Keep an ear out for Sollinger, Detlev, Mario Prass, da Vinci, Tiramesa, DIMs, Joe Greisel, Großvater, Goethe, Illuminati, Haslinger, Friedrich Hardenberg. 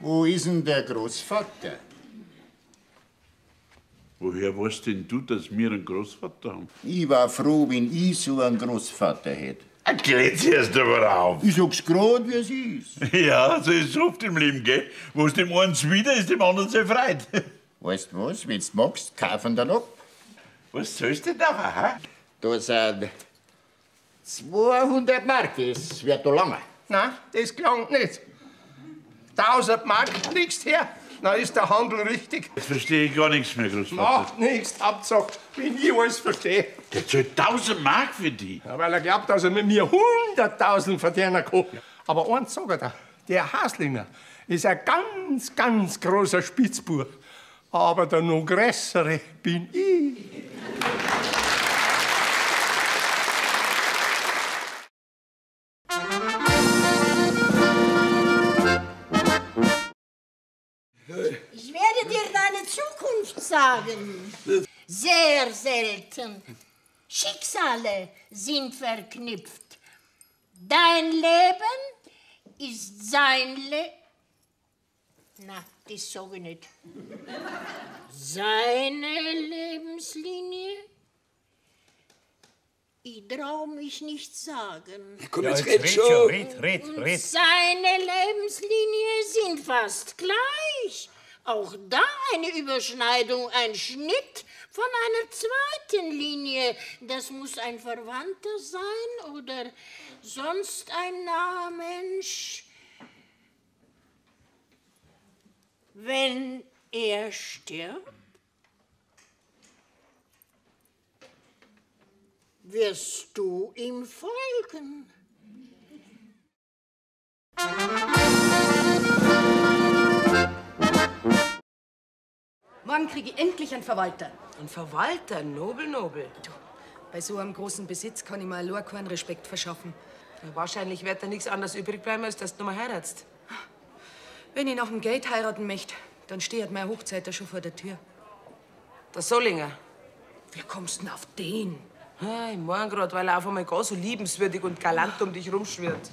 Wo ist denn der Großvater? Woher weißt denn du, dass wir einen Großvater haben? Ich war froh, wenn ich so einen Großvater hätte. Klärt's erst aber auf. Ich sag's grad, wie es ist. Ja, so ist es oft im Leben, gell? Was dem einen zuwider ist, dem anderen sehr freut. Weißt du was, wenn's magst, kaufen dann ab. Was sollst du denn da, hä? Da sind 200 Mark, das wird da lange. Nein, das gelangt nicht. 1000 Mark kriegst her, dann ist der Handel richtig. Jetzt verstehe ich gar nichts mehr, Großvater. Macht nichts, Hauptsache, wenn ich alles verstehe. Der zahlt 1000 Mark für die. Ja, weil er glaubt, dass er mit mir 100.000 verdienen kann. Aber eins sag ich dir, der Haslinger ist ein ganz, ganz großer Spitzbub. Aber der noch größere bin ich. Ich werde dir deine Zukunft sagen. Sehr selten. Schicksale sind verknüpft. Dein Leben ist sein Leben. Na, das sag ich nicht. Seine Lebenslinie? Ich trau mich nicht sagen. Komm, jetzt red schon. Red. Seine Lebenslinien sind fast gleich. Auch da eine Überschneidung, ein Schnitt von einer zweiten Linie. Das muss ein Verwandter sein oder sonst ein naher Mensch. Wenn er stirbt, wirst du ihm folgen. Morgen kriege ich endlich einen Verwalter. Ein Verwalter? Nobel. Du, bei so einem großen Besitz kann ich mir allein keinen Respekt verschaffen. Ja, wahrscheinlich wird da nichts anderes übrig bleiben, als dass du noch mal heiratst. Wenn ich nach dem Geld heiraten möchte, dann steht meine Hochzeit da schon vor der Tür. Der Sollinger. Wie kommst du denn auf den? Ich mein grad, weil er auf einmal gar so liebenswürdig und galant um dich rumschwirrt.